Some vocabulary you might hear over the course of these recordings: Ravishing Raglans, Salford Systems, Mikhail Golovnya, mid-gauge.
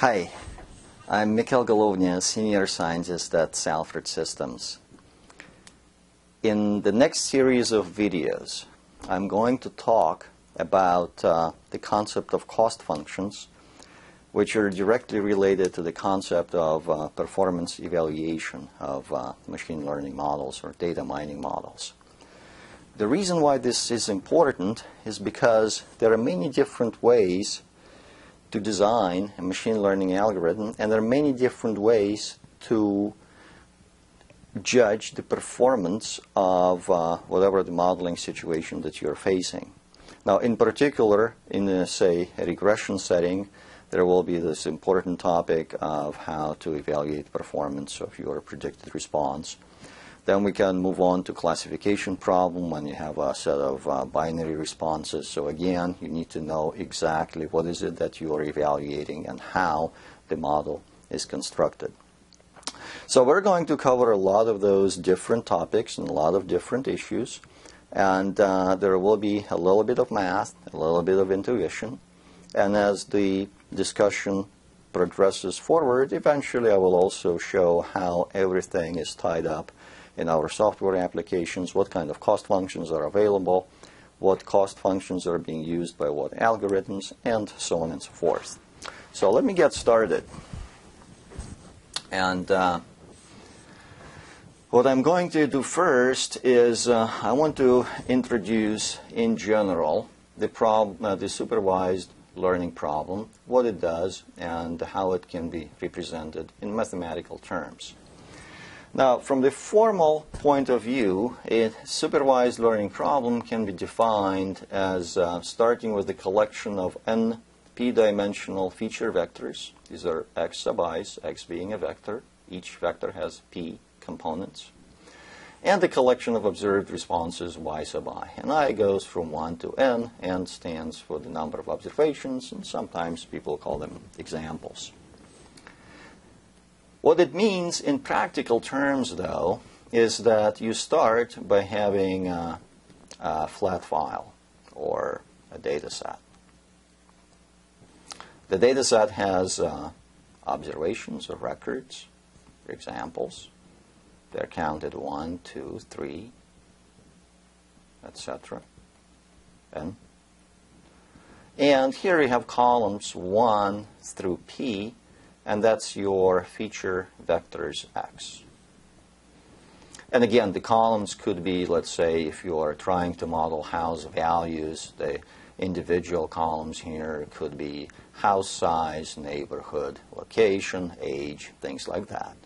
Hi, I'm Mikhail Golovnya, Senior Scientist at Salford Systems. In the next series of videos, I'm going to talk about the concept of cost functions, which are directly related to the concept of performance evaluation of machine learning models or data mining models. The reason why this is important is because there are many different ways to design a machine learning algorithm, and there are many different ways to judge the performance of whatever the modeling situation that you're facing. Now, in particular, in say a regression setting, there will be this important topic of how to evaluate performance of your predicted response. Then we can move on to classification problem when you have a set of binary responses. So again, you need to know exactly what is it that you are evaluating and how the model is constructed. So we're going to cover a lot of those different topics and a lot of different issues. And there will be a little bit of math, a little bit of intuition. And as the discussion progresses forward, eventually I will also show how everything is tied up in our software applications, what kind of cost functions are available, what cost functions are being used by what algorithms, and so on and so forth. So let me get started. And what I'm going to do first is I want to introduce, in general, the supervised learning problem, what it does, and how it can be represented in mathematical terms. Now, from the formal point of view, a supervised learning problem can be defined as starting with a collection of n p-dimensional feature vectors. These are x sub i's, x being a vector. Each vector has p components. And the collection of observed responses, y sub I. And I goes from 1 to n. N stands for the number of observations, and sometimes people call them examples. What it means in practical terms, though, is that you start by having a flat file or a data set. The data set has observations or records, examples. They're counted 1, 2, 3, etc. And here you have columns 1 through p. And that's your feature vectors x. And again, the columns could be, let's say, if you are trying to model house values, the individual columns here could be house size, neighborhood, location, age, things like that.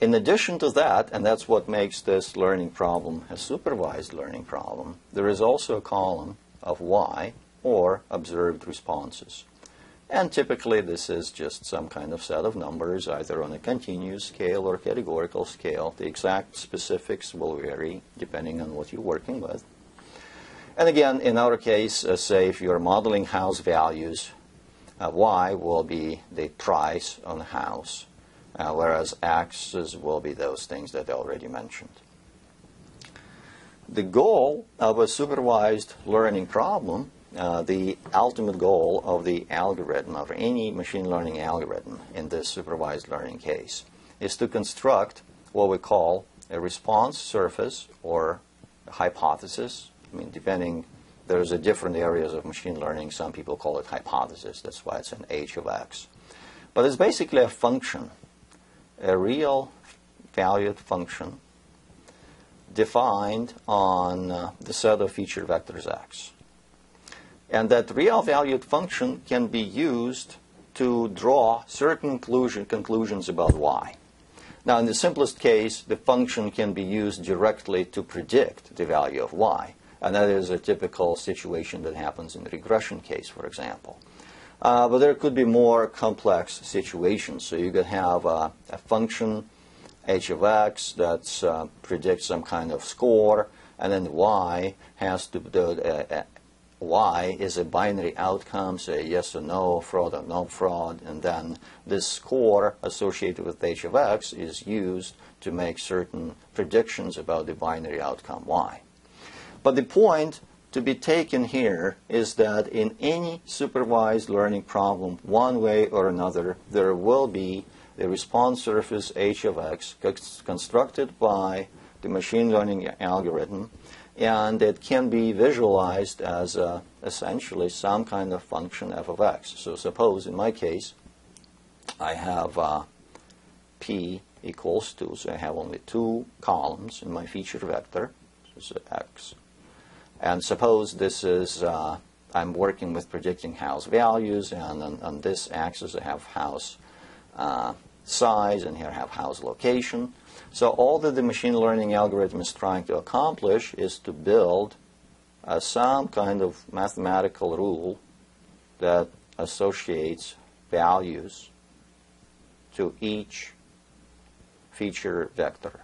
In addition to that, and that's what makes this learning problem a supervised learning problem, there is also a column of y, or observed responses. And typically, this is just some kind of set of numbers, either on a continuous scale or categorical scale. The exact specifics will vary depending on what you're working with. And again, in our case, say if you're modeling house values, y will be the price on a house, whereas x's will be those things that I already mentioned. The goal of a supervised learning problem, the ultimate goal of the algorithm, of any machine learning algorithm in this supervised learning case, is to construct what we call a response surface or a hypothesis. I mean, depending, there's a different areas of machine learning. Some people call it hypothesis. That's why it's an h of x. But it's basically a function, a real valued function defined on the set of feature vectors x. And that real valued function can be used to draw certain conclusions about y. Now, in the simplest case, the function can be used directly to predict the value of y. And that is a typical situation that happens in the regression case, for example. But there could be more complex situations. So you could have a function, h of x, that predicts some kind of score. And then y has to do y is a binary outcome, say yes or no, fraud or no fraud, and then this score associated with h of x is used to make certain predictions about the binary outcome y. But the point to be taken here is that in any supervised learning problem, one way or another, there will be a response surface H of X constructed by the machine learning algorithm, and it can be visualized as essentially some kind of function f of x. So suppose in my case I have p equals 2, so I have only two columns in my feature vector, so x. And suppose this is, I'm working with predicting house values, and on this axis I have house size, and here I have house location. So all that the machine learning algorithm is trying to accomplish is to build some kind of mathematical rule that associates values to each feature vector.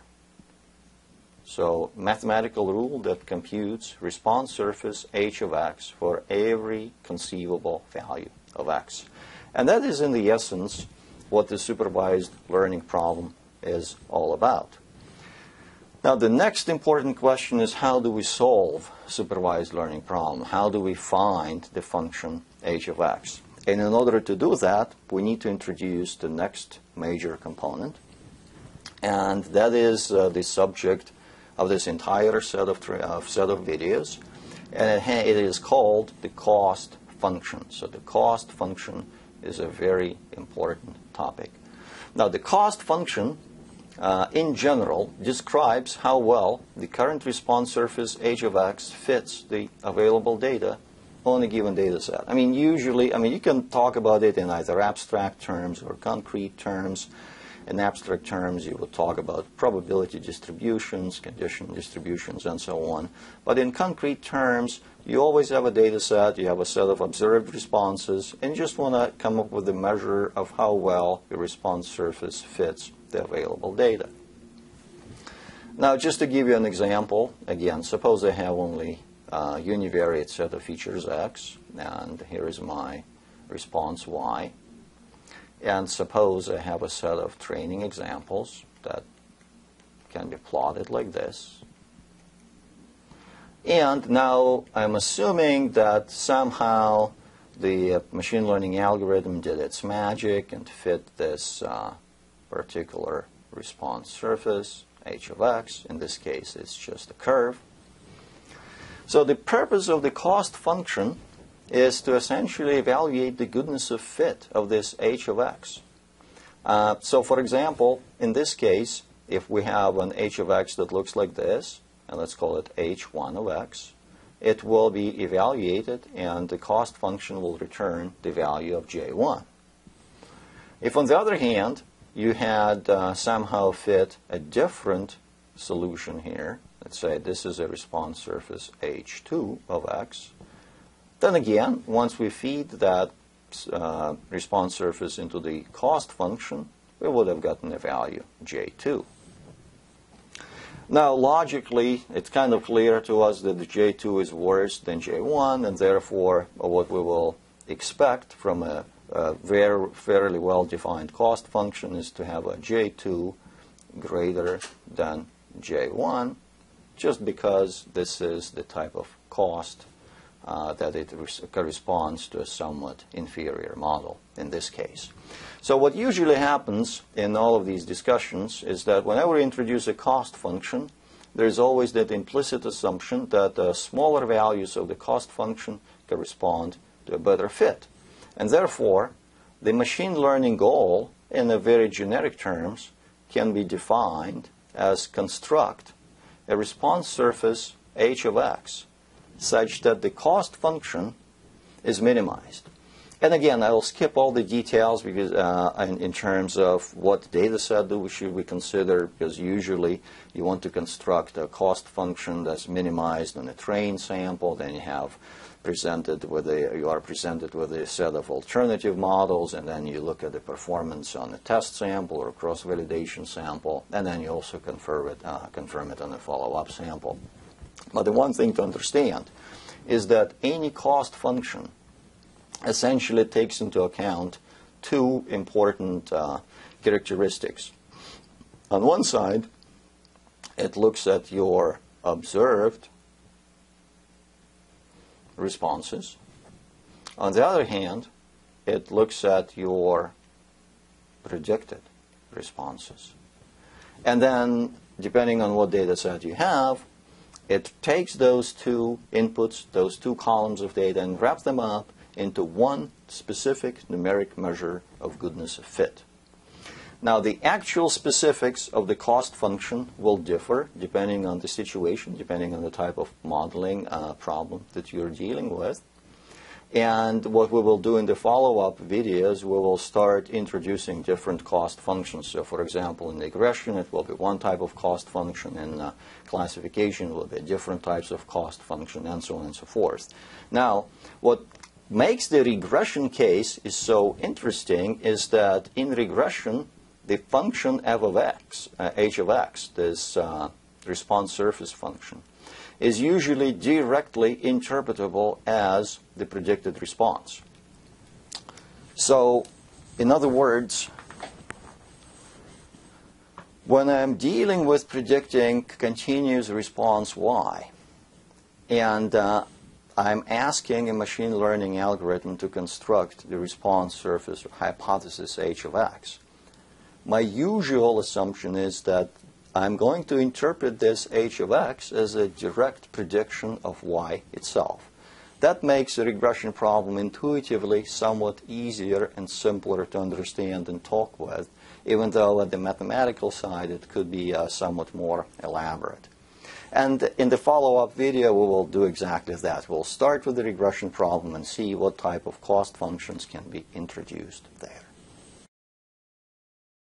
So mathematical rule that computes response surface H of X for every conceivable value of X. And that is in the essence what the supervised learning problem is all about. Now the next important question is, how do we solve supervised learning problem? How do we find the function H of X? And in order to do that, we need to introduce the next major component, and that is the subject of this entire set of videos, and it is called the cost function. So the cost function is a very important topic. Now the cost function in general describes how well the current response surface H of X fits the available data on a given data set. I mean, usually, you can talk about it in either abstract terms or concrete terms. In abstract terms, you would talk about probability distributions, condition distributions, and so on. But in concrete terms, you always have a data set, you have a set of observed responses, and you just want to come up with a measure of how well your response surface fits the available data. Now, just to give you an example, again, suppose I have only a univariate set of features X, and here is my response Y. And suppose I have a set of training examples that can be plotted like this. And now I'm assuming that somehow the machine learning algorithm did its magic and fit this particular response surface, H of X. In this case, it's just a curve. So the purpose of the cost function is to essentially evaluate the goodness of fit of this H of X. So for example, in this case, if we have an H of X that looks like this, and let's call it H1 of X, it will be evaluated and the cost function will return the value of J1. If on the other hand, you had somehow fit a different solution here, let's say this is a response surface H2 of X, then again, once we feed that response surface into the cost function, we would have gotten a value, J2. Now, logically, it's kind of clear to us that the J2 is worse than J1, and therefore, what we will expect from a very, fairly well-defined cost function is to have a J2 greater than J1, just because this is the type of cost that it corresponds to a somewhat inferior model in this case. So what usually happens in all of these discussions is that whenever we introduce a cost function, there's always that implicit assumption that the smaller values of the cost function correspond to a better fit. And therefore, the machine learning goal, in a very generic terms, can be defined as construct a response surface H of X such that the cost function is minimized. And again, I'll skip all the details because in terms of what data set should we consider, because usually you want to construct a cost function that's minimized on a train sample, then you have you are presented with a set of alternative models, and then you look at the performance on a test sample or cross-validation sample, and then you also confirm it on a follow-up sample. But the one thing to understand is that any cost function essentially takes into account two important characteristics. On one side, it looks at your observed responses. On the other hand, it looks at your predicted responses. And then, depending on what data set you have, it takes those two inputs, those two columns of data, and wraps them up into one specific numeric measure of goodness of fit. Now, the actual specifics of the cost function will differ depending on the situation, depending on the type of modeling problem that you're dealing with. And what we will do in the follow-up videos, we will start introducing different cost functions. So, for example, in regression, it will be one type of cost function, and classification will be different types of cost function, and so on and so forth. Now, what makes the regression case is so interesting is that in regression, the function f of x, h of x, this response surface function, is usually directly interpretable as the predicted response. So, in other words, when I'm dealing with predicting continuous response y, and I'm asking a machine learning algorithm to construct the response surface or hypothesis h of x, my usual assumption is that I'm going to interpret this h of x as a direct prediction of y itself. That makes the regression problem intuitively somewhat easier and simpler to understand and talk with, even though at the mathematical side it could be somewhat more elaborate. And in the follow-up video, we will do exactly that. We'll start with the regression problem and see what type of cost functions can be introduced there.